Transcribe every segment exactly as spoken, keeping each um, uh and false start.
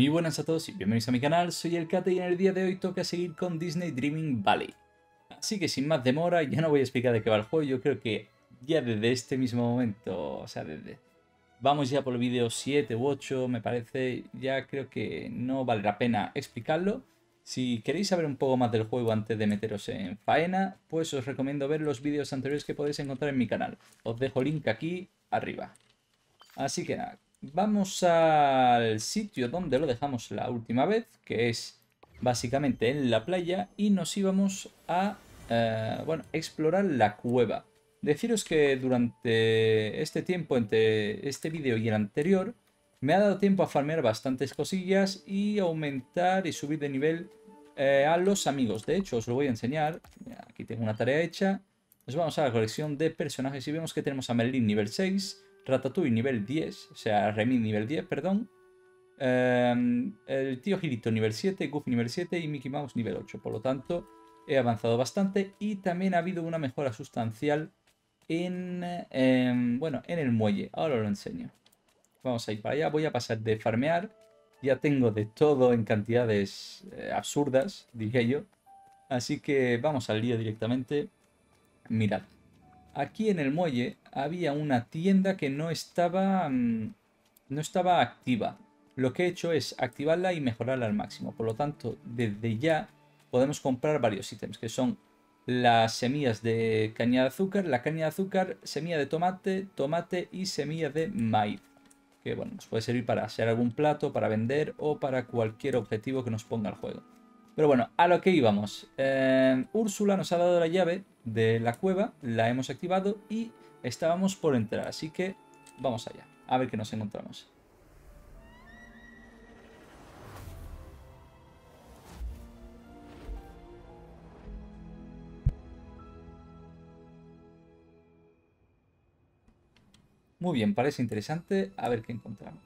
Muy buenas a todos y bienvenidos a mi canal, soy el Kate y en el día de hoy toca seguir con Disney Dreamlight Valley. Así que sin más demora, ya no voy a explicar de qué va el juego, yo creo que ya desde este mismo momento, o sea, desde... Vamos ya por el vídeo siete u ocho, me parece, ya creo que no vale la pena explicarlo. Si queréis saber un poco más del juego antes de meteros en faena, pues os recomiendo ver los vídeos anteriores que podéis encontrar en mi canal. Os dejo link aquí arriba. Así que nada, vamos al sitio donde lo dejamos la última vez, que es básicamente en la playa, y nos íbamos a eh, bueno, explorar la cueva. Deciros que durante este tiempo, entre este vídeo y el anterior, me ha dado tiempo a farmear bastantes cosillas y aumentar y subir de nivel eh, a los amigos. De hecho, os lo voy a enseñar. Aquí tengo una tarea hecha. Nos vamos a la colección de personajes y vemos que tenemos a Merlín nivel seis, Ratatouille nivel diez, o sea, Remy nivel diez, perdón. Eh, el Tío Gilito nivel siete, Goofy nivel siete y Mickey Mouse nivel ocho. Por lo tanto, he avanzado bastante y también ha habido una mejora sustancial En, en, bueno, en el muelle. Ahora os lo enseño. Vamos a ir para allá. Voy a pasar de farmear. Ya tengo de todo en cantidades eh, absurdas, diría yo. Así que vamos al lío directamente. Mirad. Aquí en el muelle había una tienda que no estaba, mmm, no estaba activa. Lo que he hecho es activarla y mejorarla al máximo. Por lo tanto, desde ya podemos comprar varios ítems que son... las semillas de caña de azúcar, la caña de azúcar, semilla de tomate, tomate y semilla de maíz. Que bueno, nos puede servir para hacer algún plato, para vender o para cualquier objetivo que nos ponga el juego. Pero bueno, a lo que íbamos. Eh, Úrsula nos ha dado la llave de la cueva, la hemos activado y estábamos por entrar. Así que vamos allá, a ver qué nos encontramos. Muy bien, parece interesante. A ver qué encontramos.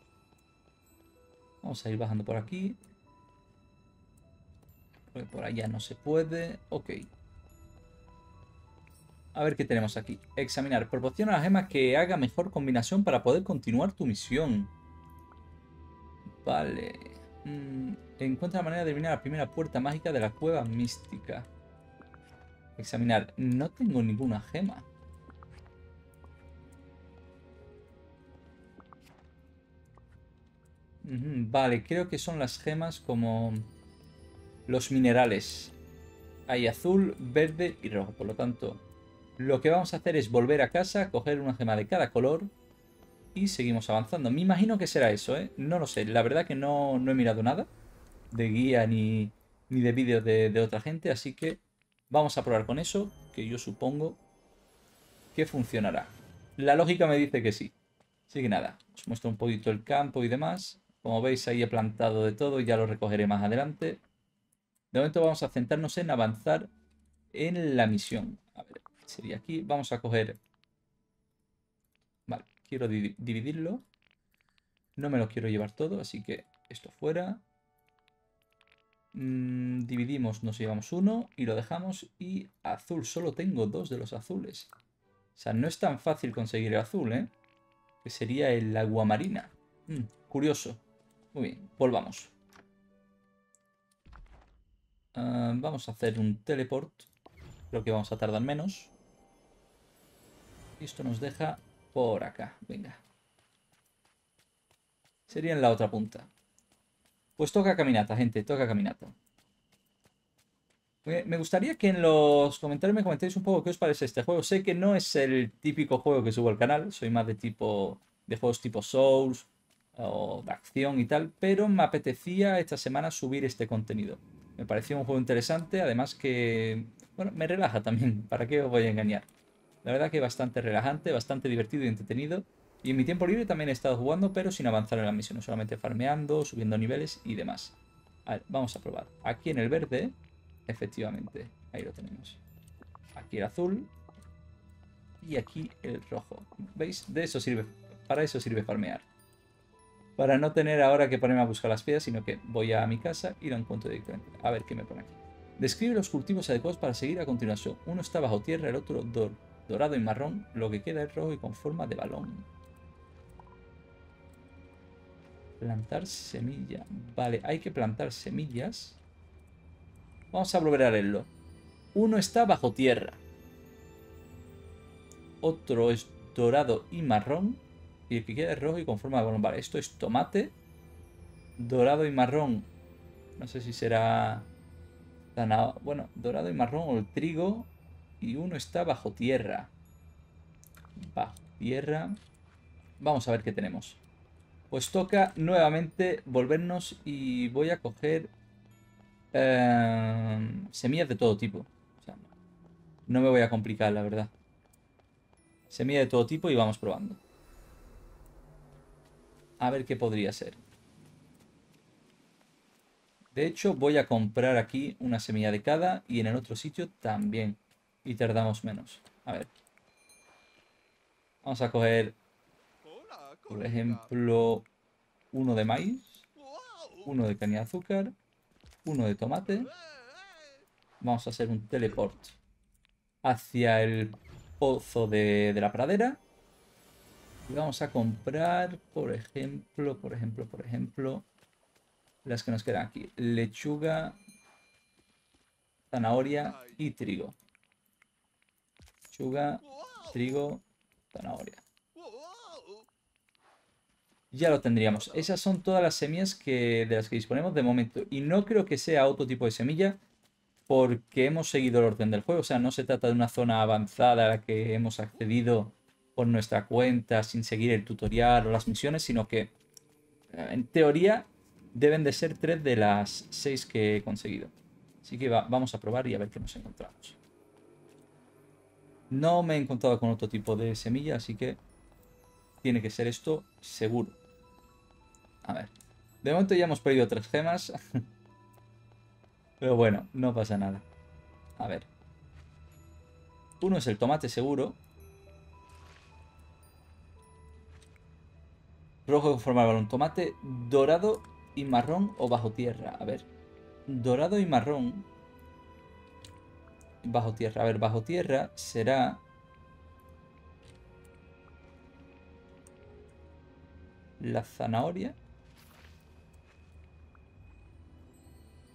Vamos a ir bajando por aquí. Porque por allá no se puede. Ok. A ver qué tenemos aquí. Examinar. Proporciona la gema que haga mejor combinación para poder continuar tu misión. Vale. Encuentra la manera de eliminar la primera puerta mágica de la cueva mística. Examinar. No tengo ninguna gema. Vale, creo que son las gemas como los minerales. Hay azul, verde y rojo. Por lo tanto, lo que vamos a hacer es volver a casa, coger una gema de cada color y seguimos avanzando. Me imagino que será eso, ¿eh? No lo sé. La verdad que no, no he mirado nada de guía ni, ni de vídeos de, de otra gente. Así que vamos a probar con eso, que yo supongo que funcionará. La lógica me dice que sí. Así que nada, os muestro un poquito el campo y demás. Como veis, ahí he plantado de todo y ya lo recogeré más adelante. De momento vamos a centrarnos en avanzar en la misión. A ver, sería aquí. Vamos a coger... Vale, quiero di- dividirlo. No me lo quiero llevar todo, así que esto fuera. Mm, dividimos, nos llevamos uno y lo dejamos. Y azul, solo tengo dos de los azules. O sea, no es tan fácil conseguir el azul, ¿eh? Que sería el aguamarina. Mm, curioso. Muy bien, volvamos. Uh, vamos a hacer un teleport. Creo que vamos a tardar menos. Y esto nos deja por acá. Venga. Sería en la otra punta. Pues toca caminata, gente. Toca caminata. Me gustaría que en los comentarios me comentéis un poco qué os parece este juego. Sé que no es el típico juego que subo al canal. Soy más de tipo de juegos tipo Souls o de acción y tal, pero me apetecía esta semana subir este contenido. Me pareció un juego interesante, además que, bueno, me relaja también, ¿para qué os voy a engañar? La verdad que es bastante relajante, bastante divertido y entretenido. Y en mi tiempo libre también he estado jugando, pero sin avanzar en las misiones, solamente farmeando, subiendo niveles y demás. A ver, vamos a probar. Aquí en el verde, efectivamente, ahí lo tenemos. Aquí el azul y aquí el rojo. ¿Veis? De eso sirve, para eso sirve farmear. Para no tener ahora que ponerme a buscar las piedras, sino que voy a mi casa y lo encuentro directamente. A ver qué me pone aquí. Describe los cultivos adecuados para seguir a continuación. Uno está bajo tierra, el otro dor, dorado y marrón. Lo que queda es rojo y con forma de balón. Plantar semilla. Vale, hay que plantar semillas. Vamos a volver a leerlo. Uno está bajo tierra. Otro es dorado y marrón. Y el que queda es rojo y con forma de balón. Vale, esto es tomate. Dorado y marrón. No sé si será... Bueno, dorado y marrón o el trigo. Y uno está bajo tierra. Bajo tierra. Vamos a ver qué tenemos. Pues toca nuevamente volvernos y voy a coger eh, semillas de todo tipo. O sea, no me voy a complicar, la verdad. Semillas de todo tipo y vamos probando. A ver qué podría ser. De hecho, voy a comprar aquí una semilla de cada y en el otro sitio también. Y tardamos menos. A ver. Vamos a coger, por ejemplo, uno de maíz, uno de caña de azúcar, uno de tomate. Vamos a hacer un teleport hacia el pozo de, de la pradera. Y vamos a comprar, por ejemplo, por ejemplo, por ejemplo... las que nos quedan aquí. Lechuga, zanahoria y trigo. Lechuga, trigo, zanahoria. Ya lo tendríamos. Esas son todas las semillas que, de las que disponemos de momento. Y no creo que sea otro tipo de semilla porque hemos seguido el orden del juego. O sea, no se trata de una zona avanzada a la que hemos accedido por nuestra cuenta sin seguir el tutorial o las misiones, sino que en teoría... deben de ser tres de las seis que he conseguido. Así que va, vamos a probar y a ver qué nos encontramos. No me he encontrado con otro tipo de semilla, así que tiene que ser esto seguro. A ver. De momento ya hemos perdido tres gemas. Pero bueno, no pasa nada. A ver. Uno es el tomate seguro. Rojo con forma de balón. Tomate dorado y marrón o bajo tierra. A ver. Dorado y marrón. Bajo tierra. A ver, bajo tierra será... la zanahoria.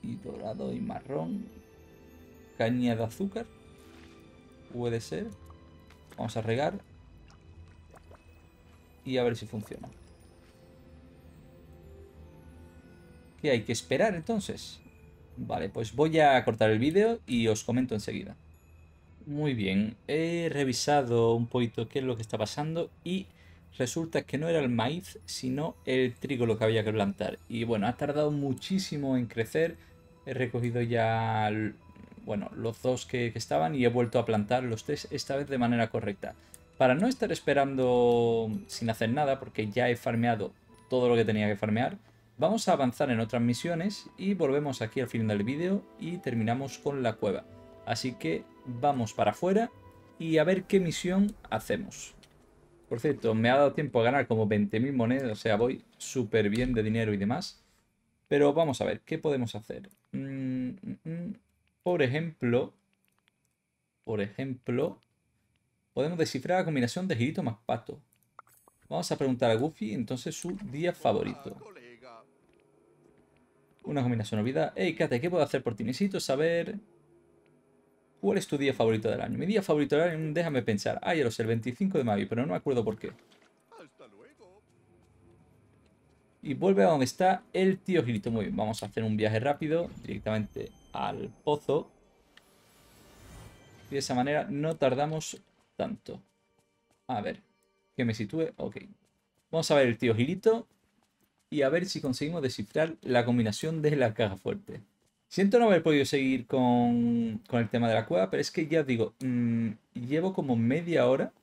Y dorado y marrón. Caña de azúcar. Puede ser. Vamos a regar. Y a ver si funciona. ¿Qué hay que esperar entonces? Vale, pues voy a cortar el vídeo y os comento enseguida. Muy bien, he revisado un poquito qué es lo que está pasando y resulta que no era el maíz, sino el trigo lo que había que plantar. Y bueno, ha tardado muchísimo en crecer. He recogido ya, bueno, los dos que, que estaban y he vuelto a plantar los tres, esta vez de manera correcta. Para no estar esperando sin hacer nada, porque ya he farmeado todo lo que tenía que farmear, vamos a avanzar en otras misiones y volvemos aquí al final del vídeo y terminamos con la cueva. Así que vamos para afuera y a ver qué misión hacemos. Por cierto, me ha dado tiempo a ganar como veinte mil monedas, o sea, voy súper bien de dinero y demás. Pero vamos a ver, ¿qué podemos hacer? Mm, mm, por ejemplo, por ejemplo, podemos descifrar la combinación de Gilito más Pato. Vamos a preguntar a Goofy entonces su día favorito. Una combinación olvidada. Hey, Kate, ¿qué puedo hacer por ti? Necesito saber... ¿cuál es tu día favorito del año? Mi día favorito del año, déjame pensar. Ah, ya lo sé, el veinticinco de mayo, pero no me acuerdo por qué. Hasta luego. Y vuelve a donde está el tío Gilito. Muy bien, vamos a hacer un viaje rápido directamente al pozo. Y de esa manera no tardamos tanto. A ver, que me sitúe. Ok. Vamos a ver el tío Gilito. Y a ver si conseguimos descifrar la combinación de la caja fuerte. Siento no haber podido seguir con, con el tema de la cueva, pero es que ya os digo, mmm, llevo como media hora,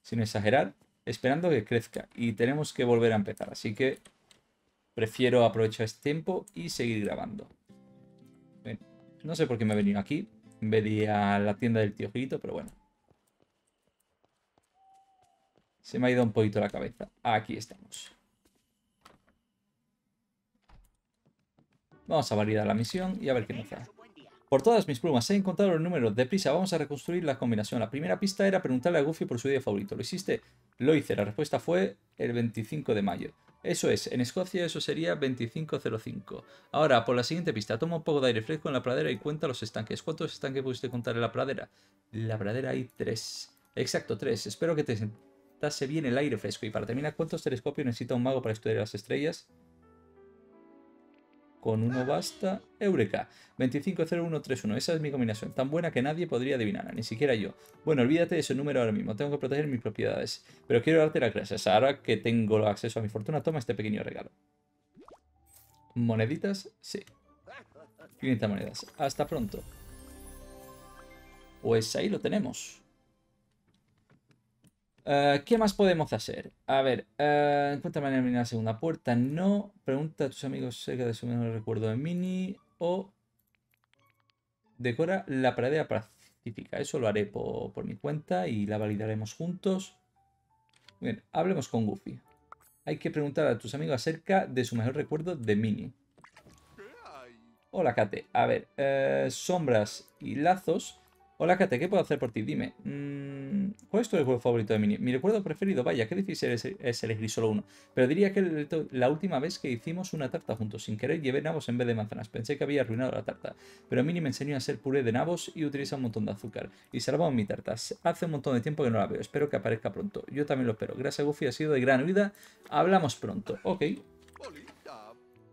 sin exagerar, esperando que crezca. Y tenemos que volver a empezar, así que prefiero aprovechar este tiempo y seguir grabando. Bien, no sé por qué me he venido aquí, en vez de ir a la tienda del tío Gilito, pero bueno. Se me ha ido un poquito la cabeza. Aquí estamos. Vamos a validar la misión y a ver qué nos da. Por todas mis plumas, he encontrado los números. Deprisa, vamos a reconstruir la combinación. La primera pista era preguntarle a Goofy por su día favorito. ¿Lo hiciste? Lo hice. La respuesta fue el veinticinco de mayo. Eso es, en Escocia eso sería veinticinco cero cinco. Ahora, por la siguiente pista, toma un poco de aire fresco en la pradera y cuenta los estanques. ¿Cuántos estanques pudiste contar en la pradera? En la pradera hay tres. Exacto, tres. Espero que te sentase bien el aire fresco. Y para terminar, ¿cuántos telescopios necesita un mago para estudiar las estrellas? Con uno basta. ¡Eureka! veinticinco cero uno tres uno. Esa es mi combinación, tan buena que nadie podría adivinarla, ni siquiera yo. Bueno, olvídate de ese número ahora mismo. Tengo que proteger mis propiedades. Pero quiero darte las gracias. Ahora que tengo acceso a mi fortuna, toma este pequeño regalo. ¿Moneditas? Sí. quinientas monedas. Hasta pronto. Pues ahí lo tenemos. Uh, ¿Qué más podemos hacer? A ver, uh, encuentra manera de eliminar la segunda puerta. No. Pregunta a tus amigos cerca de su mejor recuerdo de Minnie. O decora la pradera pacífica. Eso lo haré por, por mi cuenta y la validaremos juntos. Bien, hablemos con Goofy. Hay que preguntar a tus amigos acerca de su mejor recuerdo de Minnie. Hola, Kate. A ver, uh, sombras y lazos. Hola, Kate, ¿qué puedo hacer por ti? Dime. ¿Cuál es tu recuerdo favorito de Minnie? Mi recuerdo preferido, vaya, qué difícil es elegir solo uno. Pero diría que la última vez que hicimos una tarta juntos, sin querer llevé nabos en vez de manzanas. Pensé que había arruinado la tarta. Pero Minnie me enseñó a hacer puré de nabos y utiliza un montón de azúcar. Y salvamos mi tarta. Hace un montón de tiempo que no la veo. Espero que aparezca pronto. Yo también lo espero. Gracias, Goofy. Ha sido de gran ayuda. Hablamos pronto. Ok.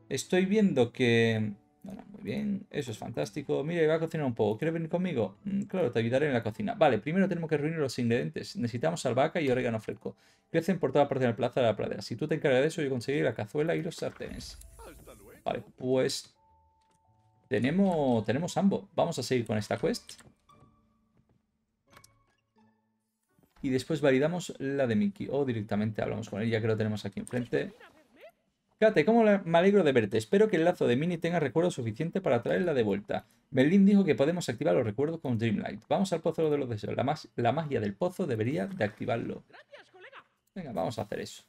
Estoy viendo que... Bueno, muy bien, eso es fantástico. Mira, iba a cocinar un poco. ¿Quieres venir conmigo? Mm, claro, te ayudaré en la cocina. Vale, primero tenemos que reunir los ingredientes. Necesitamos albahaca y orégano fresco. Crecen por toda parte del plaza de la pradera. Si tú te encargas de eso, yo conseguiré la cazuela y los sartenes. Vale, pues... Tenemos, tenemos ambos. Vamos a seguir con esta quest. Y después validamos la de Mickey. O directamente hablamos con él, ya que lo tenemos aquí enfrente. Kate, cómo me alegro de verte. Espero que el lazo de Minnie tenga recuerdos suficientes para traerla de vuelta. Merlín dijo que podemos activar los recuerdos con Dreamlight. Vamos al pozo de los deseos. La, ma la magia del pozo debería de activarlo. Gracias, colega. Venga, vamos a hacer eso.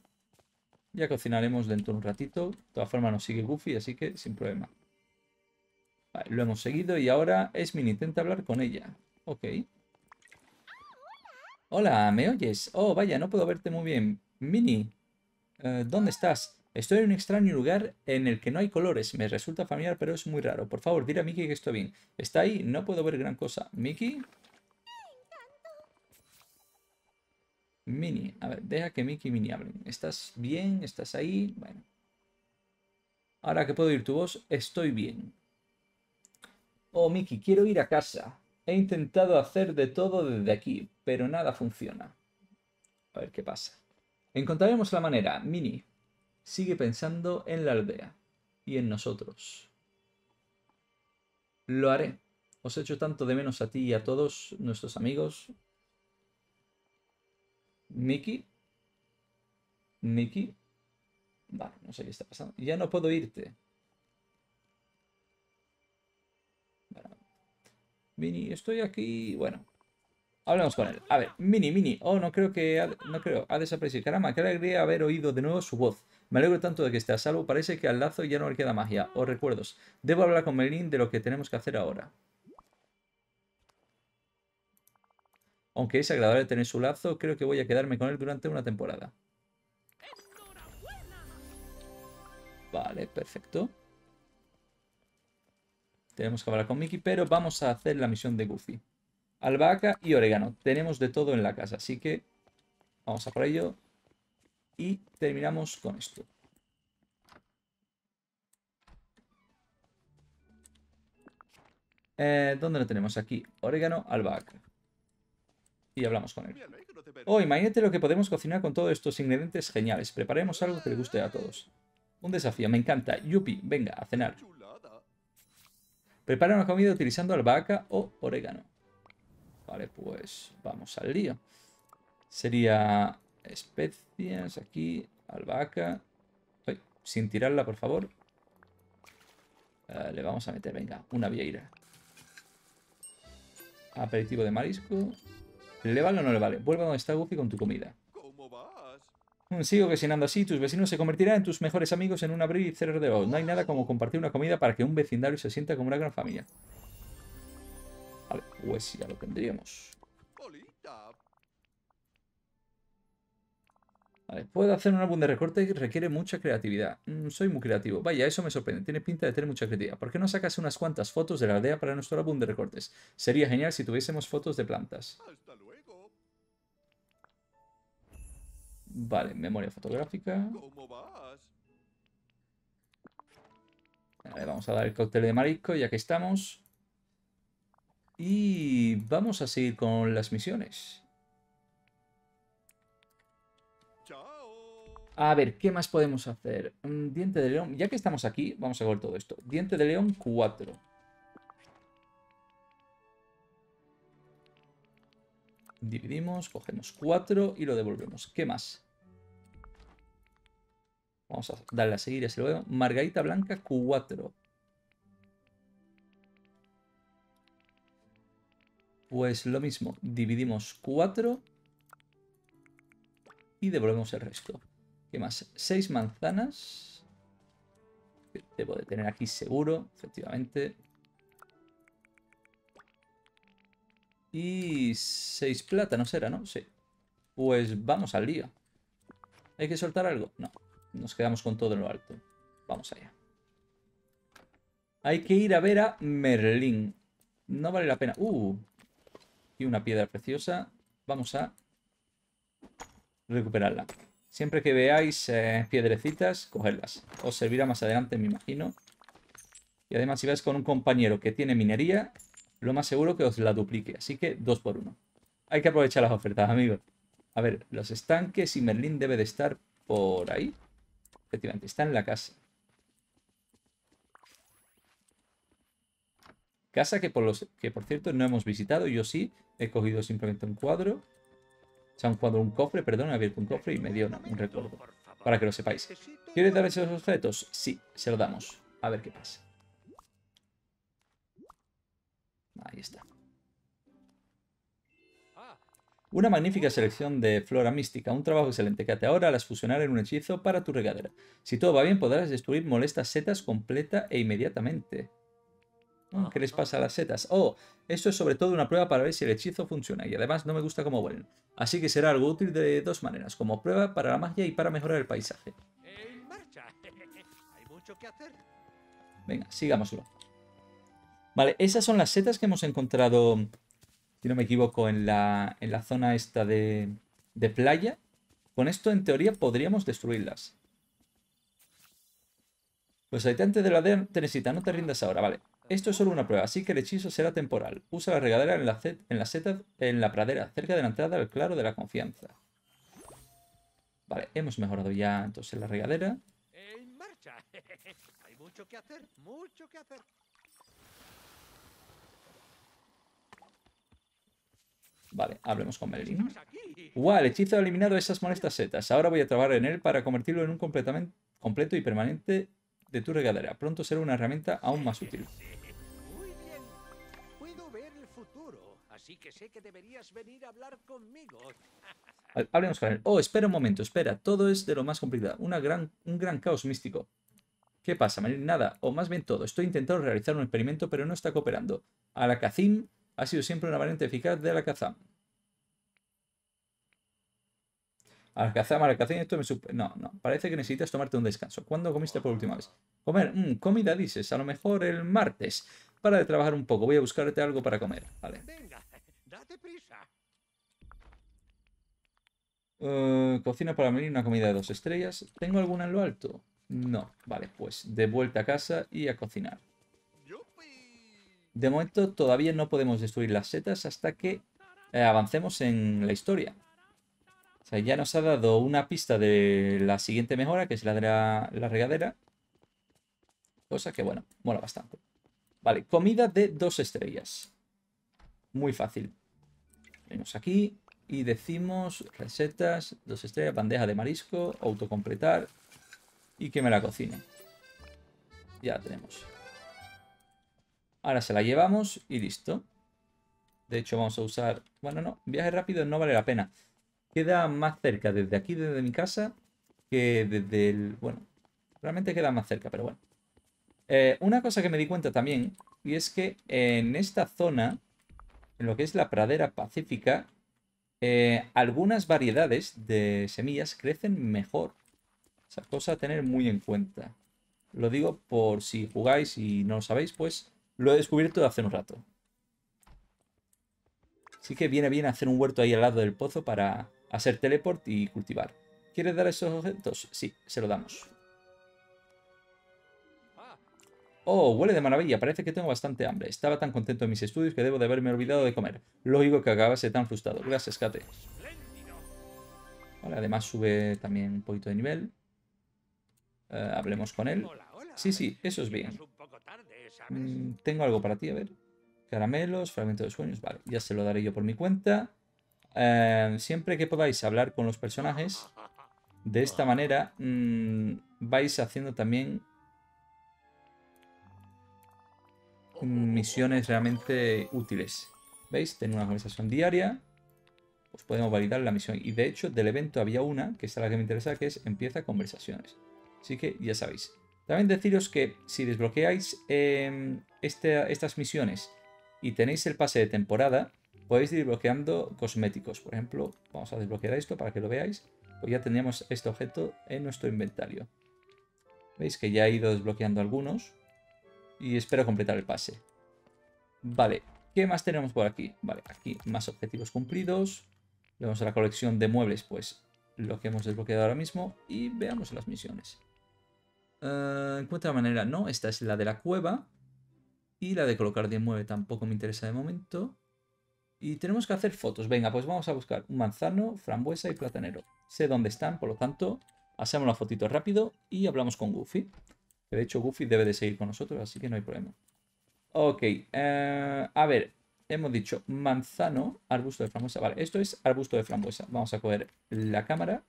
Ya cocinaremos dentro de un ratito. De todas formas nos sigue Goofy, así que sin problema. Vale, lo hemos seguido y ahora es Minnie. Intenta hablar con ella. Ok. Hola, ¿me oyes? Oh, vaya, no puedo verte muy bien. Minnie, eh, ¿dónde estás? Estoy en un extraño lugar en el que no hay colores. Me resulta familiar, pero es muy raro. Por favor, dile a Mickey que estoy bien. Está ahí, no puedo ver gran cosa. ¿Mickey? Minnie. A ver, deja que Mickey y Minnie hablen. ¿Estás bien? ¿Estás ahí? Bueno. Ahora que puedo oír tu voz, estoy bien. Oh, Mickey, quiero ir a casa. He intentado hacer de todo desde aquí, pero nada funciona. A ver qué pasa. Encontraremos la manera, Minnie. Sigue pensando en la aldea y en nosotros. Lo haré. Os echo tanto de menos a ti y a todos nuestros amigos. ¿Mickey? ¿Mickey? Vale, no sé qué está pasando. Ya no puedo irte. Bueno. Minnie, estoy aquí. Bueno. Hablamos con él. A ver, Minnie, Minnie. Oh, no creo que... Ha, no creo. Ha desaparecido. Caramba, qué alegría haber oído de nuevo su voz. Me alegro tanto de que esté a salvo. Parece que al lazo ya no le queda magia. Os recuerdos. Debo hablar con Merlín de lo que tenemos que hacer ahora. Aunque es agradable tener su lazo, creo que voy a quedarme con él durante una temporada. Vale, perfecto. Tenemos que hablar con Mickey, pero vamos a hacer la misión de Goofy. Albahaca y orégano. Tenemos de todo en la casa, así que vamos a por ello. Y terminamos con esto. Eh, ¿Dónde lo tenemos? Aquí. Orégano, albahaca. Y hablamos con él. Oh, imagínate lo que podemos cocinar con todos estos ingredientes geniales. Preparemos algo que le guste a todos. Un desafío, me encanta. Yupi, venga, a cenar. Prepara una comida utilizando albahaca o orégano. Vale, pues vamos al lío. Sería... especias aquí, albahaca. Ay, sin tirarla, por favor. Uh, le vamos a meter, venga, una vieira. Aperitivo de marisco. ¿Le vale o no le vale? Vuelva donde está Goofy con tu comida. ¿Cómo vas? Sigo cocinando así, tus vecinos se convertirán en tus mejores amigos en un abrir y cerrar de ojos. No hay nada como compartir una comida para que un vecindario se sienta como una gran familia. Vale, pues ya lo tendríamos. Vale, puedo hacer un álbum de recortes que requiere mucha creatividad. Mm, soy muy creativo. Vaya, eso me sorprende. Tienes pinta de tener mucha creatividad. ¿Por qué no sacas unas cuantas fotos de la aldea para nuestro álbum de recortes? Sería genial si tuviésemos fotos de plantas. Hasta luego. Vale, memoria fotográfica. ¿Cómo vas? Vale, vamos a dar el cóctel de marisco ya que estamos. Y vamos a seguir con las misiones. A ver, ¿qué más podemos hacer? Diente de león. Ya que estamos aquí, vamos a ver todo esto. Diente de león cuatro. Dividimos, cogemos cuatro y lo devolvemos. ¿Qué más? Vamos a darle a seguir y así lo veo. Margarita blanca cuatro. Pues lo mismo. Dividimos cuatro y devolvemos el resto. ¿Qué más? Seis manzanas. Debo de tener aquí seguro, efectivamente. Y seis plátanos era, ¿no? Sí. Pues vamos al lío. ¿Hay que soltar algo? No. Nos quedamos con todo en lo alto. Vamos allá. Hay que ir a ver a Merlín. No vale la pena. Uh. Y una piedra preciosa. Vamos a recuperarla. Siempre que veáis eh, piedrecitas, cogedlas. Os servirá más adelante, me imagino. Y además, si vais con un compañero que tiene minería, lo más seguro que os la duplique. Así que dos por uno. Hay que aprovechar las ofertas, amigos. A ver, los estanques y Merlín debe de estar por ahí. Efectivamente, está en la casa. Casa que por, los, que por cierto no hemos visitado. Yo sí he cogido simplemente un cuadro. Se han jugado un cofre, perdón, he abierto un cofre y me dio un recuerdo. Para que lo sepáis. ¿Quieres darles esos objetos? Sí, se los damos. A ver qué pasa. Ahí está. Una magnífica selección de flora mística. Un trabajo excelente que hasta ahora las fusionaré en un hechizo para tu regadera. Si todo va bien, podrás destruir molestas setas completa e inmediatamente. ¿Qué les pasa a las setas? Oh, esto es sobre todo una prueba para ver si el hechizo funciona. Y además no me gusta cómo vuelen. Así que será algo útil de dos maneras. Como prueba para la magia y para mejorar el paisaje. En marcha. Hay mucho que hacer. Venga, sigámoslo. Vale, esas son las setas que hemos encontrado, si no me equivoco, en la, en la zona esta de, de playa. Con esto, en teoría, podríamos destruirlas. Los habitantes de la aldea, Teresita, no te rindas ahora, vale. Esto es solo una prueba, así que el hechizo será temporal. Usa la regadera en la, en la seta en la pradera, cerca de la entrada del claro de la confianza. Vale, hemos mejorado ya entonces la regadera. En marcha. Hay mucho que hacer, mucho que hacer. Vale, hablemos con Merlín. ¡Guau! El hechizo ha eliminado esas molestas setas. Ahora voy a trabajar en él para convertirlo en un completo y permanente de tu regadera. Pronto será una herramienta aún más útil. Muy bien. Puedo ver el futuro, así que sé que deberías venir a hablar conmigo. Hablemos con él. Oh, espera un momento, espera. Todo es de lo más complicado. Una gran, un gran caos místico. ¿Qué pasa, Merlín? Nada, o más bien todo. Estoy intentando realizar un experimento, pero no está cooperando. Alakazam ha sido siempre una variante eficaz de Alakazam. Alakazam, Alakazam, esto me supe... No, no, parece que necesitas tomarte un descanso. ¿Cuándo comiste por última vez? Comer, mmm, comida dices, a lo mejor el martes. Para de trabajar un poco, voy a buscarte algo para comer. Vale. Venga, date prisa. Uh, cocina para mí una comida de dos estrellas. ¿Tengo alguna en lo alto? No, vale, pues de vuelta a casa y a cocinar. De momento todavía no podemos destruir las setas hasta que eh, avancemos en la historia. O sea, ya nos ha dado una pista de la siguiente mejora, que es la de la, la regadera. Cosa que, bueno, mola bastante. Vale, comida de dos estrellas. Muy fácil. Venimos aquí y decimos recetas, dos estrellas, bandeja de marisco, autocompletar y que me la cocine. Ya la tenemos. Ahora se la llevamos y listo. De hecho, vamos a usar... Bueno, no, viaje rápido no vale la pena. Queda más cerca desde aquí, desde mi casa, que desde el... Bueno, realmente queda más cerca, pero bueno. Eh, una cosa que me di cuenta también, y es que en esta zona, en lo que es la pradera pacífica, Eh, algunas variedades de semillas crecen mejor. Esa cosa a tener muy en cuenta. Lo digo por si jugáis y no lo sabéis, pues lo he descubierto hace un rato. Así que viene bien hacer un huerto ahí al lado del pozo para hacer teleport y cultivar. ¿Quieres dar esos objetos? Sí, se lo damos. Oh, huele de maravilla. Parece que tengo bastante hambre. Estaba tan contento en mis estudios que debo de haberme olvidado de comer. Lógico que acabase tan frustrado. Gracias, Kate. Vale, además sube también un poquito de nivel. Uh, hablemos con él. Sí, sí, eso es bien. Mm, tengo algo para ti, a ver. Caramelos, fragmentos de sueños. Vale, ya se lo daré yo por mi cuenta. Uh, siempre que podáis hablar con los personajes, de esta manera mm, vais haciendo también misiones realmente útiles. ¿Veis? Tengo una conversación diaria. Pues podemos validar la misión. Y de hecho, del evento había una, que es la que me interesa, que es empieza conversaciones. Así que ya sabéis. También deciros que si desbloqueáis eh, este, estas misiones y tenéis el pase de temporada, podéis ir desbloqueando cosméticos. Por ejemplo, vamos a desbloquear esto para que lo veáis. Pues ya tendríamos este objeto en nuestro inventario. ¿Veis que ya he ido desbloqueando algunos? Y espero completar el pase. Vale, ¿qué más tenemos por aquí? Vale, aquí más objetivos cumplidos. Vemos la colección de muebles, pues lo que hemos desbloqueado ahora mismo. Y veamos las misiones. Uh, encuentra manera, no, esta es la de la cueva. Y la de colocar diez muebles tampoco me interesa de momento. Y tenemos que hacer fotos. Venga, pues vamos a buscar un manzano, frambuesa y platanero. Sé dónde están, por lo tanto, hacemos la fotito rápido y hablamos con Goofy. De hecho, Goofy debe de seguir con nosotros, así que no hay problema. Ok, eh, a ver, hemos dicho manzano, arbusto de frambuesa. Vale, esto es arbusto de frambuesa. Vamos a coger la cámara.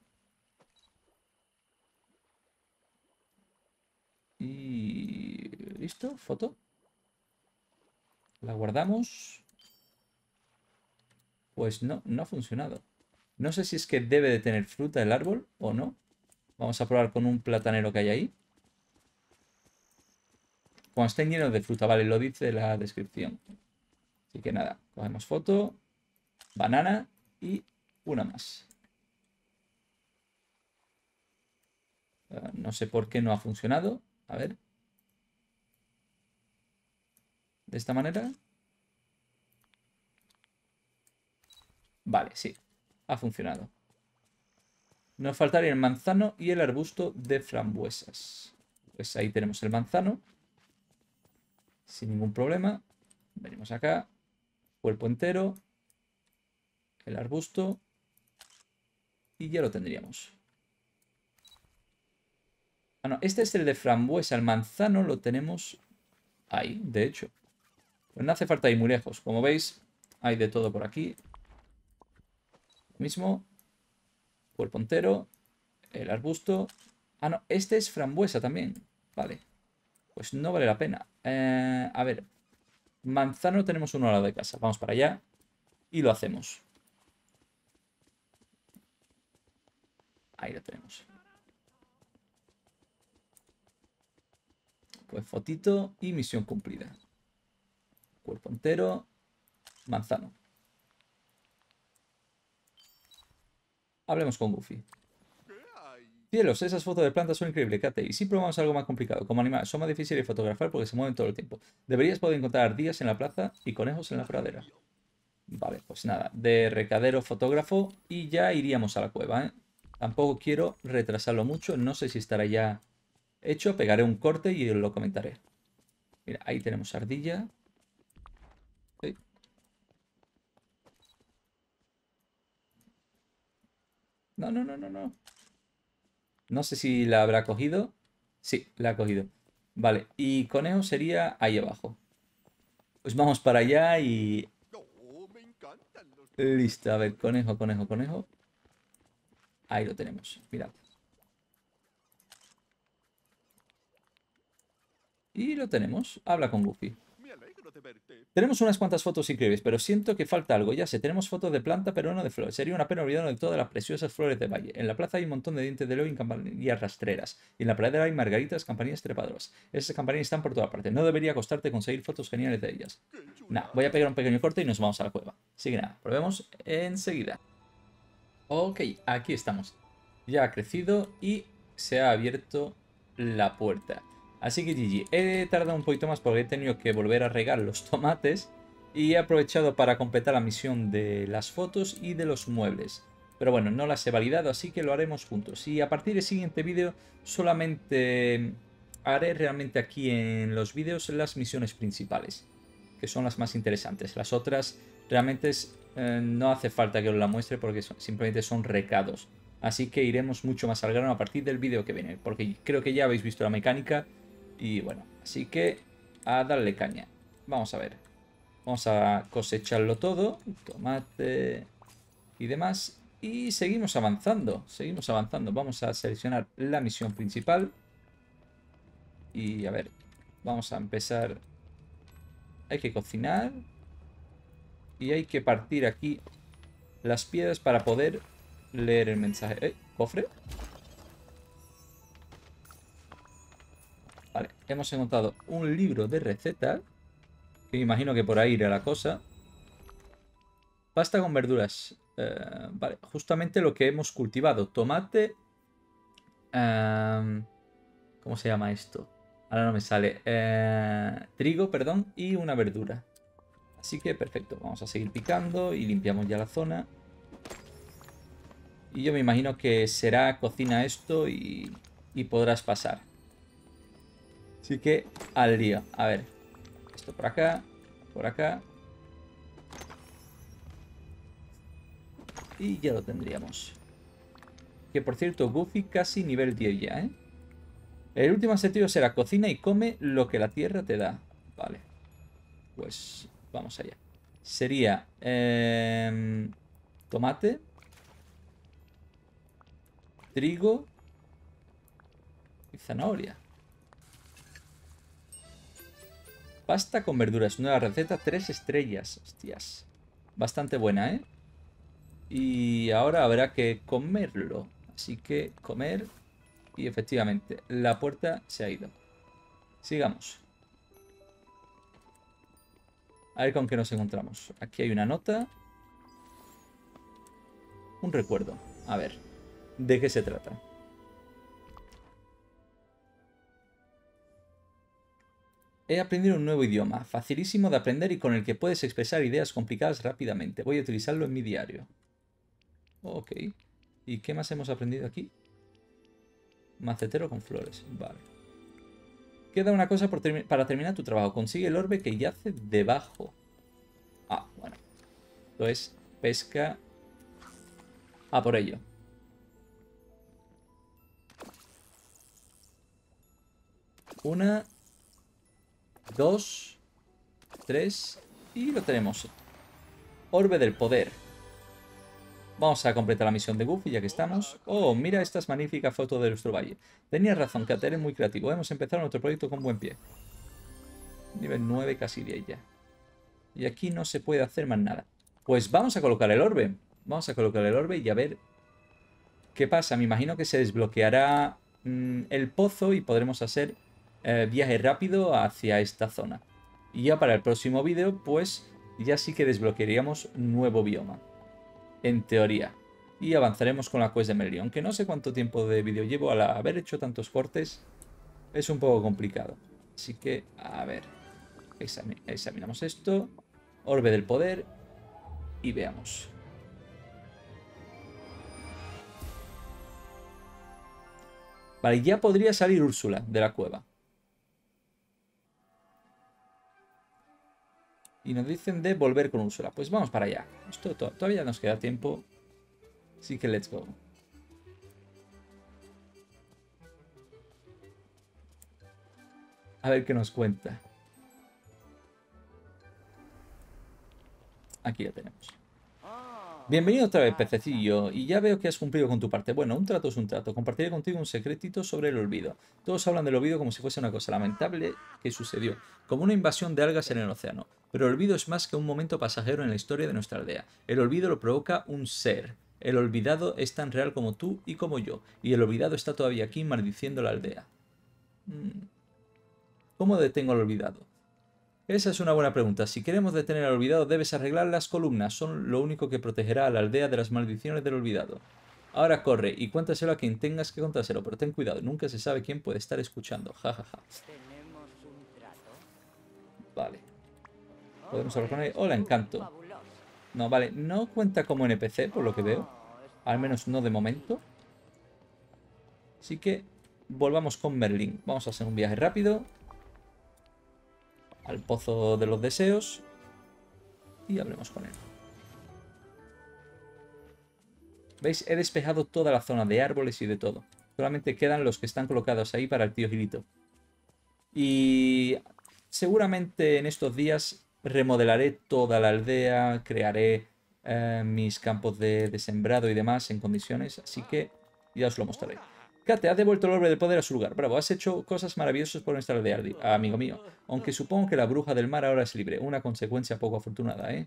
Y listo, foto. La guardamos. Pues no, no ha funcionado. No sé si es que debe de tener fruta el árbol o no. Vamos a probar con un platanero que hay ahí. Cuando estén llenos de fruta, vale, lo dice la descripción. Así que nada, cogemos foto, banana y una más. Uh, no sé por qué no ha funcionado. A ver. De esta manera. Vale, sí, ha funcionado. Nos faltaría el manzano y el arbusto de frambuesas. Pues ahí tenemos el manzano. Sin ningún problema. Venimos acá. Cuerpo entero. El arbusto. Y ya lo tendríamos. Ah, no. Este es el de frambuesa. El manzano lo tenemos ahí, de hecho. Pues no hace falta ir muy lejos. Como veis, hay de todo por aquí. Lo mismo. Cuerpo entero. El arbusto. Ah, no. Este es frambuesa también. Vale. Pues no vale la pena. Eh, a ver. Manzano tenemos uno al lado de casa. Vamos para allá. Y lo hacemos. Ahí lo tenemos. Pues fotito y misión cumplida. Cuerpo entero. Manzano. Hablemos con Goofy. Cielos, esas fotos de plantas son increíbles, Kate. Y si probamos algo más complicado, como animales, son más difíciles de fotografar porque se mueven todo el tiempo. Deberías poder encontrar ardillas en la plaza y conejos en la pradera. Vale, pues nada, de recadero fotógrafo y ya iríamos a la cueva, ¿eh? Tampoco quiero retrasarlo mucho, no sé si estará ya hecho, pegaré un corte y lo comentaré. Mira, ahí tenemos ardilla. Sí. No, no, no, no, no. No sé si la habrá cogido. Sí, la ha cogido. Vale, y conejo sería ahí abajo. Pues vamos para allá y... Listo, a ver, conejo, conejo, conejo. Ahí lo tenemos, mirad. Y lo tenemos. Habla con Goofy. Tenemos unas cuantas fotos increíbles, pero siento que falta algo. Ya sé, tenemos fotos de planta, pero no de flores. Sería una pena olvidarnos de todas las preciosas flores de valle. En la plaza hay un montón de dientes de león y campanillas rastreras. Y en la pradera hay margaritas, campanillas trepadoras. Esas campanillas están por toda parte. No debería costarte conseguir fotos geniales de ellas. Nah, voy a pegar un pequeño corte y nos vamos a la cueva. Así que nada, volvemos enseguida. Ok, aquí estamos. Ya ha crecido y se ha abierto la puerta. Así que G G, he tardado un poquito más porque he tenido que volver a regar los tomates y he aprovechado para completar la misión de las fotos y de los muebles. Pero bueno, no las he validado, así que lo haremos juntos. Y a partir del siguiente vídeo solamente haré realmente aquí en los vídeos las misiones principales, que son las más interesantes. Las otras realmente es, eh, no hace falta que os la muestre porque son, simplemente son recados. Así que iremos mucho más al grano a partir del vídeo que viene, porque creo que ya habéis visto la mecánica. Y bueno, así que a darle caña. Vamos a ver. Vamos a cosecharlo todo. Tomate y demás. Y seguimos avanzando. Seguimos avanzando. Vamos a seleccionar la misión principal. Y a ver. Vamos a empezar. Hay que cocinar. Y hay que partir aquí las piedras para poder leer el mensaje. ¿Eh? ¿Cofre? Vale, hemos encontrado un libro de recetas. Que imagino que por ahí irá la cosa. Pasta con verduras. Eh, vale, justamente lo que hemos cultivado. Tomate. Eh, ¿Cómo se llama esto? Ahora no me sale. Eh, trigo, perdón. Y una verdura. Así que perfecto. Vamos a seguir picando y limpiamos ya la zona. Y yo me imagino que será cocina esto y, y podrás pasar. Así que al lío. A ver. Esto por acá. Por acá. Y ya lo tendríamos. Que por cierto, Goofy casi nivel diez ya, ¿eh? El último objetivo será cocina y come lo que la tierra te da. Vale. Pues vamos allá. Sería eh, tomate. Trigo y zanahoria. Pasta con verduras. Nueva receta, tres estrellas. Hostias. Bastante buena, ¿eh? Y ahora habrá que comerlo. Así que comer. Y efectivamente, la puerta se ha ido. Sigamos. A ver con qué nos encontramos. Aquí hay una nota. Un recuerdo. A ver. ¿De qué se trata? He aprendido un nuevo idioma, facilísimo de aprender y con el que puedes expresar ideas complicadas rápidamente. Voy a utilizarlo en mi diario. Ok. ¿Y qué más hemos aprendido aquí? Macetero con flores. Vale. Queda una cosa por termi- para terminar tu trabajo. Consigue el orbe que yace debajo. Ah, bueno. Entonces, pesca. Ah, por ello. Una, dos, tres y lo tenemos. Orbe del poder. Vamos a completar la misión de Goofy ya que estamos. Oh, mira estas magníficas fotos de nuestro valle. Tenías razón, que eres muy creativo. Hemos empezado nuestro proyecto con buen pie. Nivel nueve, casi diez ya. Y aquí no se puede hacer más nada. Pues vamos a colocar el orbe. Vamos a colocar el orbe y a ver qué pasa. Me imagino que se desbloqueará mmm, el pozo y podremos hacer... Eh, viaje rápido hacia esta zona. Y ya para el próximo vídeo, pues ya sí que desbloquearíamos nuevo bioma. En teoría. Y avanzaremos con la quest de Merlín. Aunque no sé cuánto tiempo de vídeo llevo al haber hecho tantos cortes. Es un poco complicado. Así que, a ver. Examin- examinamos esto. Orbe del poder. Y veamos. Vale, ya podría salir Úrsula de la cueva. Y nos dicen de volver con Úrsula. Pues vamos para allá. Esto to- todavía nos queda tiempo. Así que let's go. A ver qué nos cuenta. Aquí la tenemos. Bienvenido otra vez, pececillo. Y ya veo que has cumplido con tu parte. Bueno, un trato es un trato. Compartiré contigo un secretito sobre el olvido. Todos hablan del olvido como si fuese una cosa lamentable que sucedió. Como una invasión de algas en el océano. Pero el olvido es más que un momento pasajero en la historia de nuestra aldea. El olvido lo provoca un ser. El olvidado es tan real como tú y como yo. Y el olvidado está todavía aquí maldiciendo la aldea. ¿Cómo detengo al olvidado? Esa es una buena pregunta. Si queremos detener al olvidado, debes arreglar las columnas. Son lo único que protegerá a la aldea de las maldiciones del olvidado. Ahora corre y cuéntaselo a quien tengas que contárselo, pero ten cuidado, nunca se sabe quién puede estar escuchando. Ja, ja, ja. ¿Tenemos un trato? Vale. Podemos hablar con él. Hola, encanto. No, vale, no cuenta como N P C, por lo que veo. Al menos no de momento. Así que volvamos con Merlín. Vamos a hacer un viaje rápido al Pozo de los Deseos y hablemos con él. ¿Veis? He despejado toda la zona de árboles y de todo. Solamente quedan los que están colocados ahí para el tío Gilito. Y seguramente en estos días remodelaré toda la aldea, crearé eh, mis campos de, de sembrado y demás en condiciones, así que ya os lo mostraré. Kate, has devuelto el orbe del poder a su lugar. Bravo, has hecho cosas maravillosas por nuestra aldea, amigo mío. Aunque supongo que la bruja del mar ahora es libre. Una consecuencia poco afortunada, ¿eh?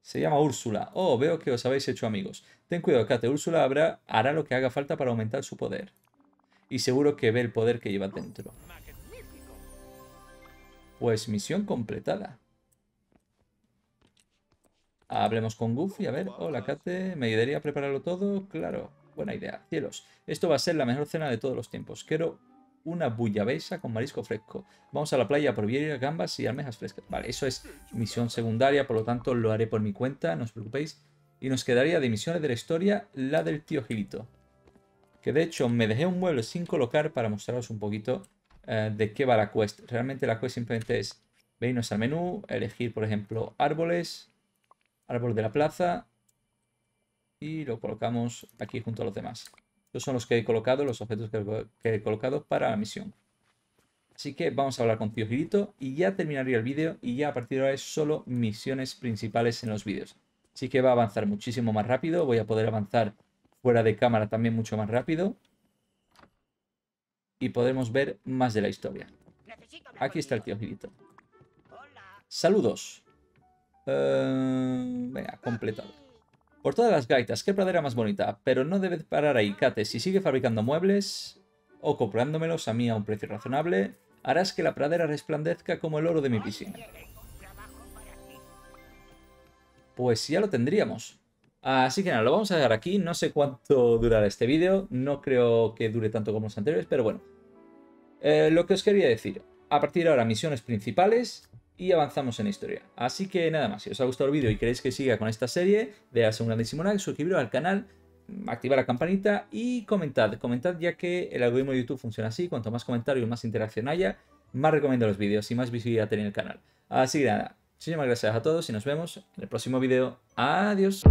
Se llama Úrsula. Oh, veo que os habéis hecho amigos. Ten cuidado, Kate. Úrsula habrá, hará lo que haga falta para aumentar su poder. Y seguro que ve el poder que lleva dentro. Pues misión completada. Hablemos con Goofy. A ver, hola, Kate. ¿Me ayudaría a prepararlo todo? Claro. Buena idea. Cielos, esto va a ser la mejor cena de todos los tiempos. Quiero una bullabesa con marisco fresco. Vamos a la playa por vieiras, gambas y almejas frescas. Vale, eso es misión secundaria, por lo tanto lo haré por mi cuenta, no os preocupéis. Y nos quedaría de misiones de la historia la del tío Gilito. Que de hecho me dejé un mueble sin colocar para mostraros un poquito eh, de qué va la quest. Realmente la quest simplemente es venirnos al menú, elegir por ejemplo árboles, árbol de la plaza y lo colocamos aquí junto a los demás. Estos son los que he colocado, los objetos que he colocado para la misión. Así que vamos a hablar con tío Gilito y ya terminaría el vídeo, y ya a partir de ahora es solo misiones principales en los vídeos. Así que va a avanzar muchísimo más rápido, voy a poder avanzar fuera de cámara también mucho más rápido. Y podremos ver más de la historia. Aquí está el tío Gilito. Saludos. Uh, venga, completado. Por todas las gaitas, qué pradera más bonita. Pero no debes parar ahí, Kate. Si sigue fabricando muebles o comprándomelos a mí a un precio razonable, harás que la pradera resplandezca como el oro de mi piscina. Pues ya lo tendríamos. Así que nada, lo vamos a dejar aquí. No sé cuánto durará este vídeo. No creo que dure tanto como los anteriores, pero bueno. Eh, lo que os quería decir. A partir de ahora, misiones principales. Y avanzamos en la historia. Así que nada más, si os ha gustado el vídeo y queréis que siga con esta serie, dejad un grandísimo like, suscribiros al canal, activar la campanita y comentad. Comentad, ya que el algoritmo de YouTube funciona así, cuanto más comentarios, más interacción haya, más recomiendo los vídeos y más visibilidad tiene el canal. Así que nada, muchísimas gracias a todos y nos vemos en el próximo vídeo. Adiós.